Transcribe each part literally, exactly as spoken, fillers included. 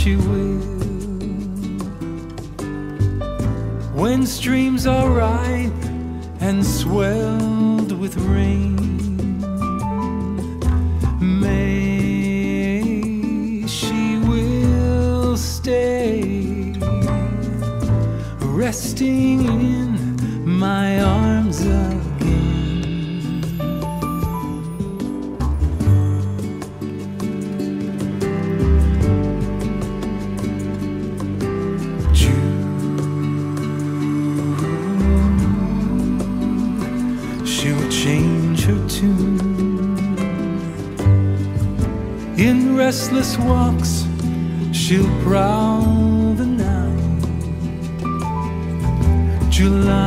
she will. When streams are ripe and swelled with rain, may she will stay, resting in my arms again. June, she will change her tune in restless walks, she'll prowl the night. July,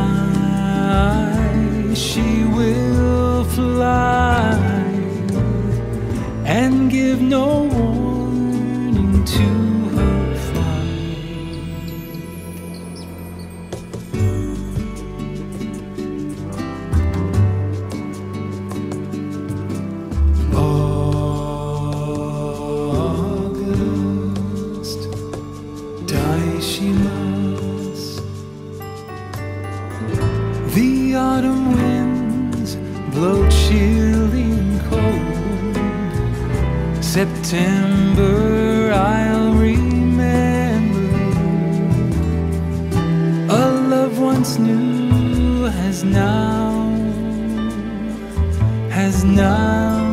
she will fly and give no warning to her flight. Oh, she must. The autumn winds blow chilling cold. September I'll remember. A love once new has now, has now